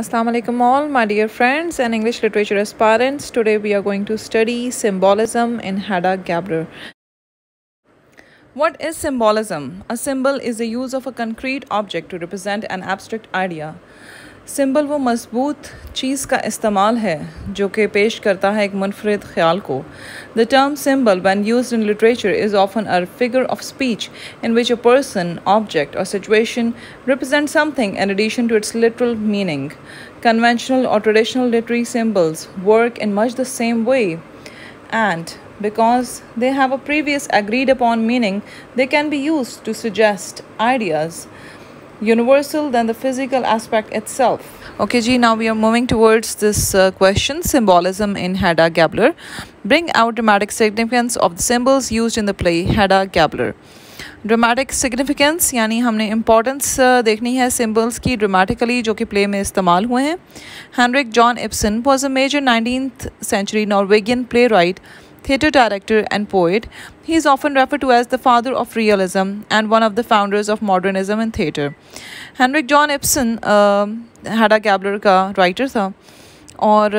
Assalamu alaikum all my dear friends and English literature aspirants. Today we are going to study symbolism in Hedda Gabler. What is symbolism? A symbol is the use of a concrete object to represent an abstract idea. Symbol वो मजबूत चीज़ का इस्तेमाल है जो कि पेश करता है एक मुनफरद ख्याल को. The term symbol when used in literature is often a figure of speech in which a person object or situation represent something in addition to its literal meaning. Conventional or traditional literary symbols work in much the same way and because they have a previous agreed upon meaning they can be used to suggest ideas universal than the physical aspect itself. Okay ji, now we are moving towards this question, symbolism in Hedda Gabler. Bring out dramatic significance of the symbols used in the play Hedda Gabler. Dramatic significance यानी हमने importance देखनी है symbols की dramatically जो कि play में इस्तेमाल हुए हैं. Henrik John Ibsen was a major 19th century Norwegian playwright, theatre director and poet. He is often referred to as the father of realism and one of the founders of modernism in theatre. Henrik John Ibsen Hedda Gabler का writer था और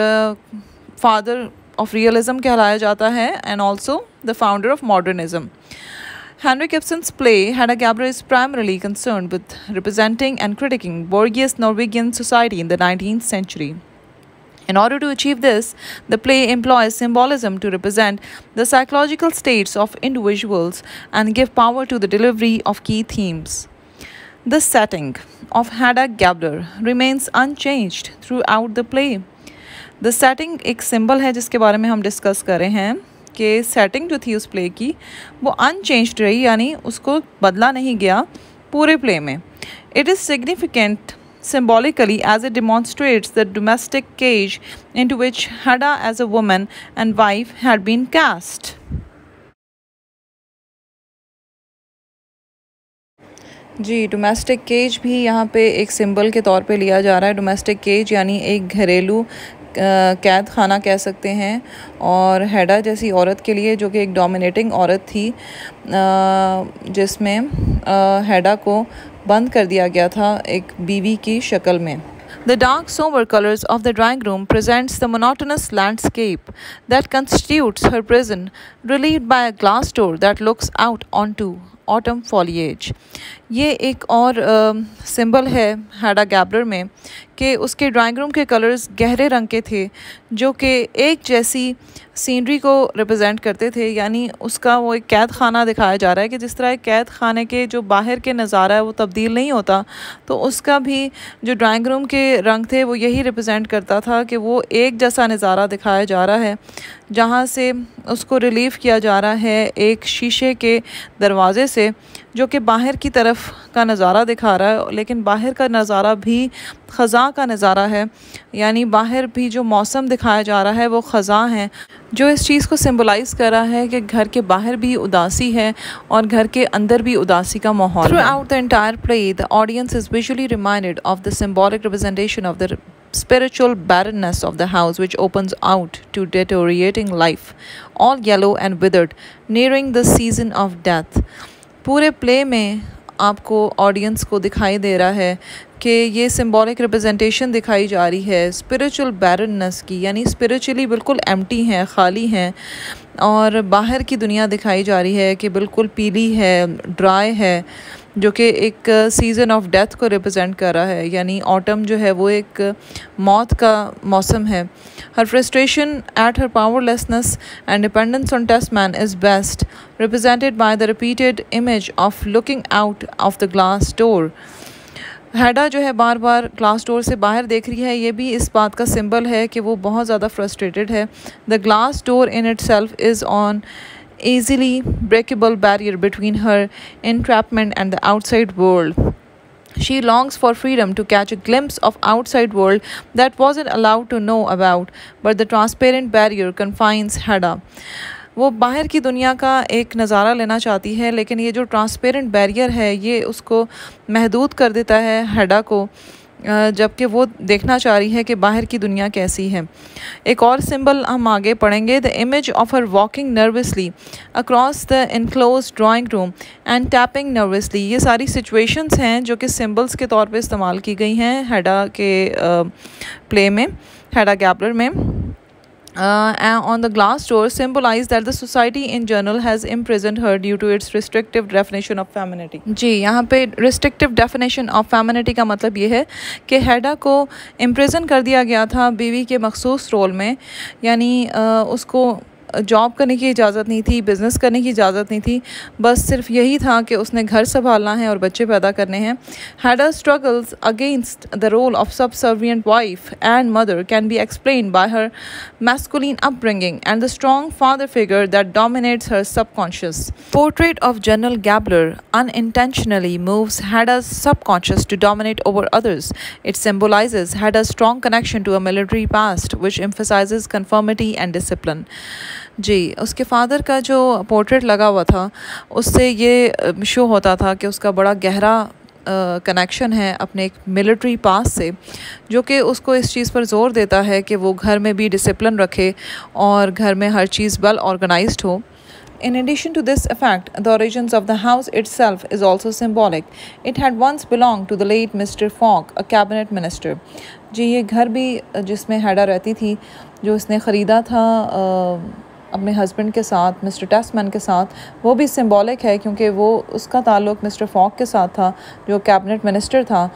father of realism कहलाया जाता है and also the founder of modernism. Henrik Ibsen's play Hedda Gabler is primarily concerned with representing and critiquing bourgeois Norwegian society in the 19th century. In order to achieve this, the play employs symbolism to represent the psychological states of individuals and give power to the delivery of key themes. The setting of Hedda Gabler remains unchanged throughout the play. The setting एक symbol है जिसके बारे में हम discuss कर रहे हैं कि setting जो थी उस play की वो unchanged रही, यानी उसको बदला नहीं गया पूरे play में. It is significant symbolically as it demonstrates the domestic cage into which Hedda as a woman and wife had been cast. जी, डोमेस्टिक केज भी यहाँ पे एक सिंबल के तौर पे लिया जा रहा है. डोमेस्टिक केज यानी एक घरेलू कैद खाना कह सकते हैं, और हेडा जैसी औरत के लिए जो कि एक डोमिनेटिंग औरत थी जिसमें हेडा को बंद कर दिया गया था एक बीवी की शक्ल में. The dark somber colors of the drawing room presents the monotonous landscape that constitutes her prison, relieved by a glass door that looks out onto autumn foliage. ये एक और सिंबल है हेडा गैबलर में कि उसके ड्राइंग रूम के colours गहरे रंग के थे जो कि एक जैसी सीनरी को रिप्रेजेंट करते थे, यानी उसका वो एक कैद खाना दिखाया जा रहा है कि जिस तरह एक कैद खाने के जो बाहर के नज़ारा है वो तब्दील नहीं होता, तो उसका भी जो ड्राइंग रूम के रंग थे वो यही रिप्रेजेंट करता था कि वो एक जैसा नज़ारा दिखाया जा रहा है जहाँ से उसको रिलीव किया जा रहा है एक शीशे के दरवाज़े से जो कि बाहर की तरफ का नज़ारा दिखा रहा है, लेकिन बाहर का नज़ारा भी ख़ज़ां का नज़ारा है, यानी बाहर भी जो मौसम दिखाया जा रहा है वो ख़ज़ां है जो इस चीज़ को सिंबलाइज़ कर रहा है कि घर के बाहर भी उदासी है और घर के अंदर भी उदासी का माहौल. Throughout the entire play the audience is visually reminded of the symbolic representation of the spiritual barrenness of the house which opens out to deteriorating life, all yellow and withered, nearing the season of death. पूरे play में आपको audience को दिखाई दे रहा है कि ये symbolic representation दिखाई जा रही है स्पिरिचुअल बैरननेस की, यानी स्पिरिचुअली बिल्कुल एम्प्टी हैं, खाली हैं, और बाहर की दुनिया दिखाई जा रही है कि बिल्कुल पीली है, ड्राई है, जो कि एक सीज़न ऑफ डेथ को रिप्रेजेंट कर रहा है, यानी ऑटम जो है वो एक मौत का मौसम है. Her frustration at her powerlessness and dependence on Tesman is best represented by the repeated image of looking out of the glass door. Hedda जो है बार बार ग्लास डोर से बाहर देख रही है, ये भी इस बात का सिंबल है कि वो बहुत ज़्यादा फ्रस्ट्रेटेड है. The glass door in itself is an easily breakable barrier between her entrapment and the outside world. She longs for freedom to catch a glimpse of outside world that wasn't allowed to know about, but the transparent barrier confines Hedda. वो बाहर की दुनिया का एक नज़ारा लेना चाहती है, लेकिन ये जो ट्रांसपेरेंट बैरियर है ये उसको महदूद कर देता है हेडा को जबकि वो देखना चाह रही है कि बाहर की दुनिया कैसी है। एक और सिंबल हम आगे पढ़ेंगे, the image of her walking nervously across the enclose drawing room and tapping nervously. ये सारी सिचुएशंस हैं जो कि सिंबल्स के तौर पे इस्तेमाल की गई हैं हेडा के प्ले में, हेडा गैबलर में। On the glass door symbolize that the society in general has imprisoned her due to its restrictive definition of femininity। जी, यहाँ पे restrictive definition of femininity का मतलब ये है कि हेडा को imprison कर दिया गया था बीवी के मखसूस रोल में, यानी उसको जॉब करने की इजाज़त नहीं थी, बिज़नेस करने की इजाज़त नहीं थी, बस सिर्फ यही था कि उसने घर संभालना है और बच्चे पैदा करने हैं। Hedda struggles against the role of subservient wife and mother can be explain by her masculine upbringing and the strong father figure that dominates her subconscious. Portrait of General Gabler unintentionally moves Hedda's subconscious to dominate over others. It symbolises Hedda's strong connection to a military past which emphasises conformity and discipline. जी, उसके father का जो portrait लगा हुआ था उससे ये show होता था कि उसका बड़ा गहरा कनेक्शन है अपने एक मिलिट्री पास से, जो कि उसको इस चीज़ पर ज़ोर देता है कि वो घर में भी डिसिप्लिन रखे और घर में हर चीज़ वेल ऑर्गेनाइज्ड हो। In addition to this effect, the origins of the house itself is also symbolic. It had once belonged to the late Mr. Fogg, a cabinet minister. जी, ये घर भी जिसमें हेडा रहती थी, जो उसने ख़रीदा था अपने हस्बैंड के साथ, मिस्टर टेस्टमैन के साथ, वो भी सिंबॉलिक है क्योंकि वो उसका ताल्लुक़ मिस्टर फॉग के साथ था जो कैबिनेट मिनिस्टर था।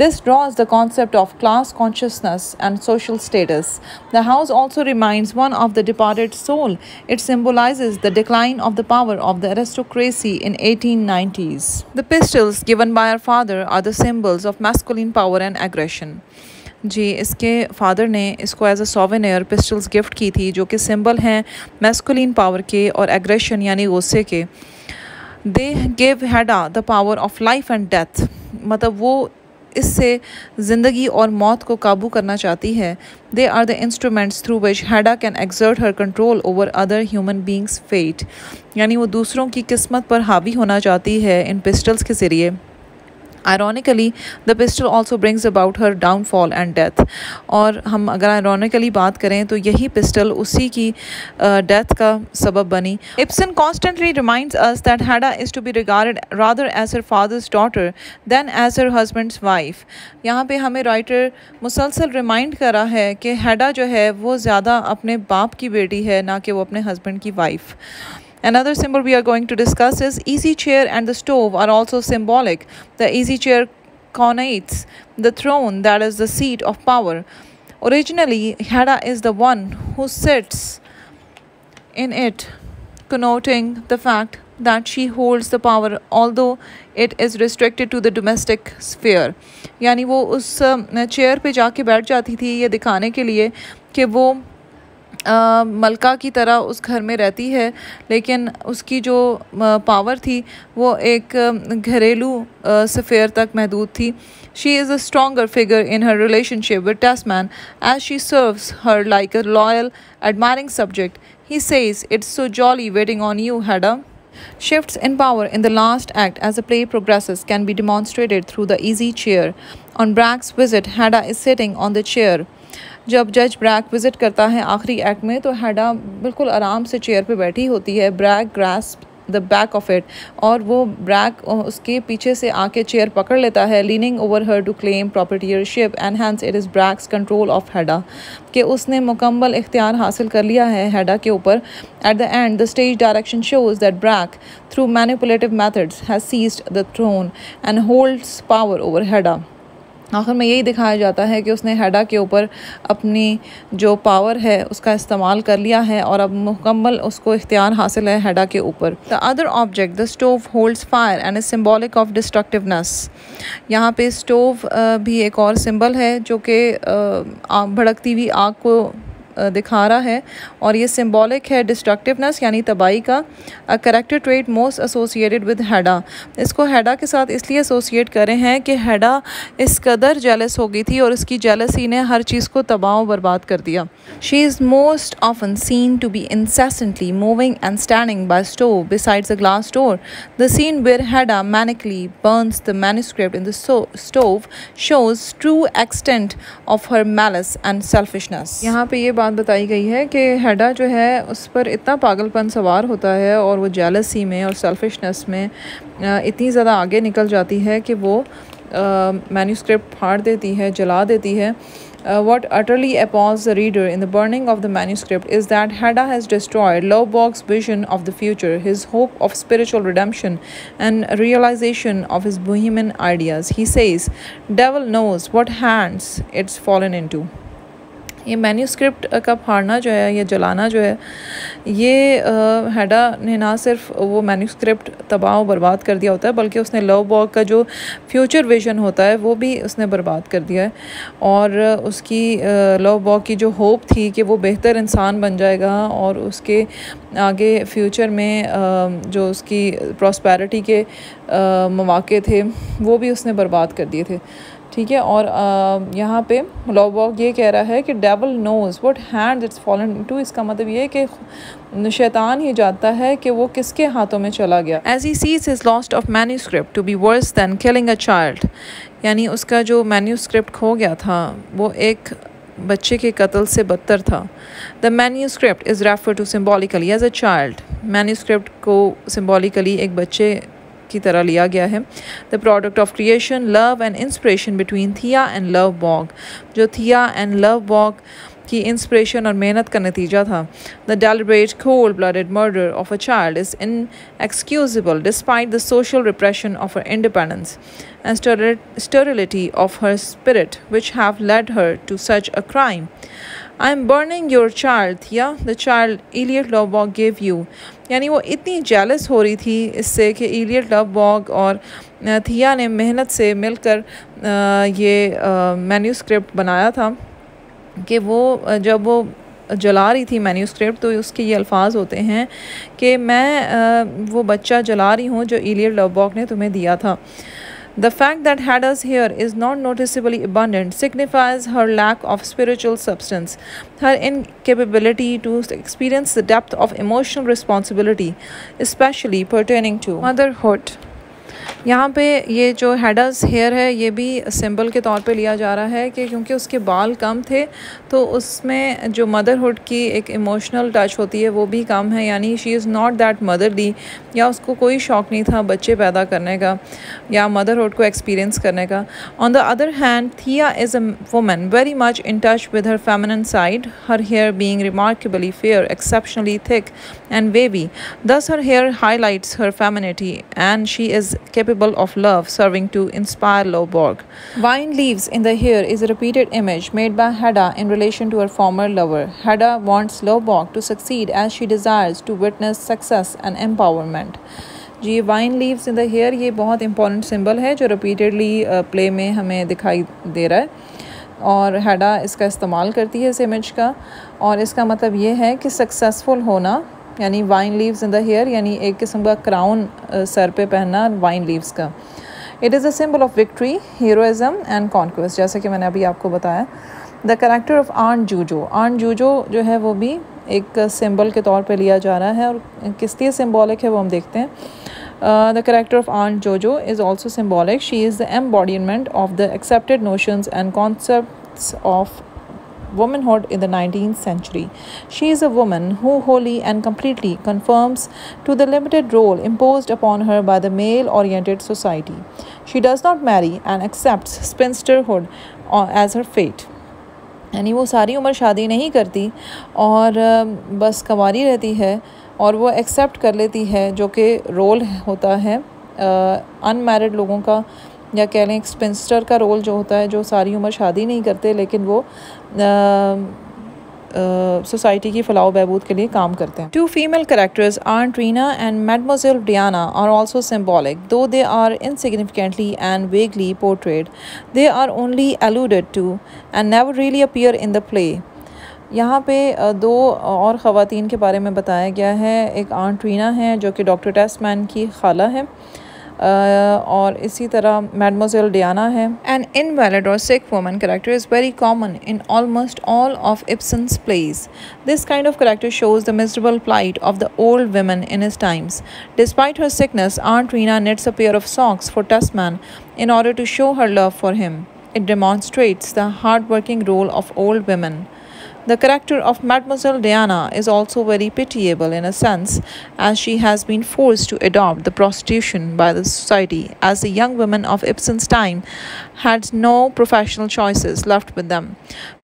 This draws the concept of class consciousness and social status. The house also reminds one of the departed soul. It symbolizes the decline of the power of the aristocracy in 1890s. The pistols given by her father are the symbols of masculine power and aggression. जी, इसके father ने इसको as a souvenir pistols gift की थी, जो कि symbol हैं masculine power के और एग्रेशन यानी गुस्से के। They gave Hedda the power of life and death. मतलब वो इससे ज़िंदगी और मौत को काबू करना चाहती है। They are the instruments through which Hedda can exert her control over other human beings fate, यानी वो दूसरों की किस्मत पर हावी होना चाहती है इन पिस्टल्स के ज़रिए। Ironically the pistol also brings about her downfall and death. और हम अगर आयरॉनिकली बात करें तो यही पिस्टल उसी की डेथ का सबब बनी। Ibsen constantly reminds us that Hedda is to be regarded rather as her father's daughter than as her husband's wife. यहाँ पे हमें राइटर मुसलसल रिमाइंड करा है कि हेडा जो है वो ज़्यादा अपने बाप की बेटी है, ना कि वो अपने हस्बैंड की wife. Another symbol we are going to discuss is easy chair and the stove are also symbolic. The easy chair connotes the throne, that is the seat of power. Originally, Hedda is the one who sits in it, connoting the fact that she holds the power, although it is restricted to the domestic sphere. यानी वो उस chair पे जाके बैठ जाती थी ये दिखाने के लिए कि वो मलका की तरह उस घर में रहती है, लेकिन उसकी जो पावर थी वो एक घरेलू स्फेयर तक महदूद थी। She is a stronger figure in her relationship with Tesman as she serves her like a loyal admiring subject. He says it's so jolly waiting on you Hedda. Shifts in power in the last act as the play progresses can be demonstrated through the easy chair. On Bragg's visit, Hedda is sitting on the chair. जब जज Bragg visit करता है आखिरी act में तो हेडा बिल्कुल आराम से चेयर पे बैठी होती है। Brack grasp the back of it, और वो ब्रैग उसके पीछे से आके चेयर पकड़ लेता है। Leaning over her to claim proprietorship and hence it is Brack's control of Hedda, कि उसने मुकम्मल इख्तियार हासिल कर लिया है हेडा के ऊपर। At the end the stage direction shows that Brack through manipulative methods has seized the throne and holds power over Hedda. आखिर में यही दिखाया जाता है कि उसने हेडा के ऊपर अपनी जो पावर है उसका इस्तेमाल कर लिया है और अब मुकम्मल उसको इख्तियार हासिल है हेडा के ऊपर। The other object the stove holds fire and is symbolic of destructiveness. यहाँ पे स्टोव भी एक और सिंबल है जो कि भड़कती हुई आग को दिखा रहा है और ये सिम्बॉलिक है डिस्ट्रक्टिवनेस यानी तबाही का। A character trait most associated with Hedda, इसको हैडा के साथ इसलिए एसोसिएट करें हैं कि हैडा इस कदर जेलस हो गई थी और उसकी जेलसी ने हर चीज़ को तबाह और बर्बाद कर दिया। She is most often seen to be incessantly moving and standing by stove besides a glass door. The scene where Hedda manically burns the manuscript in the stove shows true extent of her malice and selfishness. यहाँ पे ये बात बताई गई है कि हैडा जो है उस पर इतना पागलपन सवार होता है और वो jealousy में और selfishness में इतनी ज़्यादा आगे निकल जाती है कि वो manuscript फाड़ देती है, जला देती है। What utterly appalls the reader in the burning of the manuscript is that Hedda has destroyed Lovborg's vision of the future, his hope of spiritual redemption and realization of his bohemian ideas. He says, "Devil knows what hands it's fallen into." ये manuscript का फाड़ना जो है या जलाना जो है ये हैडा ने ना सिर्फ वो मैन्यूस्क्रिप्ट तबाह और बर्बाद कर दिया होता है बल्कि उसने लवबॉग का जो फ्यूचर विजन होता है वो भी उसने बर्बाद कर दिया है और उसकी लवबॉग की जो होप थी कि वो बेहतर इंसान बन जाएगा और उसके आगे फ्यूचर में जो उसकी प्रॉस्पेरिटी के मौके थे वो भी उसने बर्बाद कर दिए थे। ठीक है, और यहाँ पे लवबॉग ये कह रहा है कि devil knows what hand it's fallen to, इसका मतलब ये है कि शैतान ही जानता है कि वो किसके हाथों में चला गया। As he sees his lost of manuscript to be worse than killing a child, यानी उसका जो मैन्यूस्क्रिप्ट खो गया था वो एक बच्चे के कत्ल से बदतर था। The manuscript is refer to symbolically as a child, manuscript को सिम्बॉलिकली एक बच्चे की तरह लिया गया है। The product of creation love and inspiration between Thea and Lovborg, जो थिया एंड लवबॉग की इंस्पिरेशन और मेहनत का नतीजा था। The deliberate cold blooded murder of a child is inexcusable despite the social repression of her independence and sterility of her spirit which have led her to such a crime. I am burning your child Thea, the child Eilert Lovborg gave you, यानी वो इतनी jealous हो रही थी इससे कि Elliot लवबॉग और थिया ने मेहनत से मिलकर ये मैन्यूस्क्रिप्ट बनाया था कि वो जब वो जला रही थी मैन्यूस्क्रिप्ट तो उसके ये अल्फाज होते हैं कि मैं वो बच्चा जला रही हूँ जो इलियट लवबॉग ने तुम्हें दिया था। The fact that Hedda's hair is not noticeably abundant signifies her lack of spiritual substance, her incapability to experience the depth of emotional responsibility, especially pertaining to motherhood. यहाँ पे ये जो हैडाज़ हेयर है ये भी सिंबल के तौर पे लिया जा रहा है कि क्योंकि उसके बाल कम थे तो उसमें जो मदरहुड की एक इमोशनल टच होती है वो भी कम है, यानी she is not that motherly, या उसको कोई शौक़ नहीं था बच्चे पैदा करने का या मदरहुड को एक्सपीरियंस करने का। On the other hand Thea is a woman very much in touch with her feminine side, her hair being remarkably fair, exceptionally thick and wavy, thus her hair highlights her femininity and she is capable of love, serving to inspire Lovborg. Vine leaves in the hair is a repeated image made by Hedda in relation to her former lover. Hedda wants Lovborg to succeed as she desires to witness success and empowerment. जी vine leaves in the hair ये बहुत important symbol है जो repeatedly play में हमें दिखाई दे रहा है और हैडा इसका इस्तेमाल करती है इस इमेज का, और इसका मतलब ये है कि सक्सेसफुल होना यानी vine leaves in the hair यानी एक किस्म का क्राउन सर पे पहनना वाइन लीव्स का। It is a symbol of victory, heroism and conquest, जैसे कि मैंने अभी आपको बताया। The character of aunt Juju, aunt Juju जो है वो भी एक सिंबल के तौर पे लिया जा रहा है और किस लिए सिम्बॉलिक है वो हम देखते हैं। The character of Aunt Jojo is also symbolic. She is the embodiment of the accepted notions and concepts of womanhood in the 19th century. She is a woman who wholly and completely conforms to the limited role imposed upon her by the male-oriented society. She does not marry and accepts spinsterhood as her fate. यानी वो सारी उम्र शादी नहीं करती और बस कंवारी रहती है और वो एक्सेप्ट कर लेती है जो कि रोल होता है अनमैरिड लोगों का, या कह लें स्पिंस्टर का रोल जो होता है, जो सारी उम्र शादी नहीं करते लेकिन वो सोसाइटी की फलाह बहबूद के लिए काम करते हैं। Two female characters aunt Rina and मैडमोजेल Diana are also symbolic, though they are insignificantly and vaguely portrayed, they are only alluded to and never really appear in the play. यहाँ पे दो और ख़वातीन के बारे में बताया गया है। एक आंट रीना है जो कि डॉक्टर टेस्टमैन की खाला है, और इसी तरह मैडमोजेल डियाना है। एन इनवैलिड और sick woman character is very common in almost all of Ibsen's plays. This kind of character shows the miserable plight of the old women in his times. Despite her sickness, aunt Rina knits a pair of socks for Tasman in order to show her love for him. It demonstrates the hard-working role of old women. The character of Mademoiselle Diana is also very pitiable in a sense, as she has been forced to adopt the prostitution by the society, as the young women of Ibsen's time had no professional choices left with them.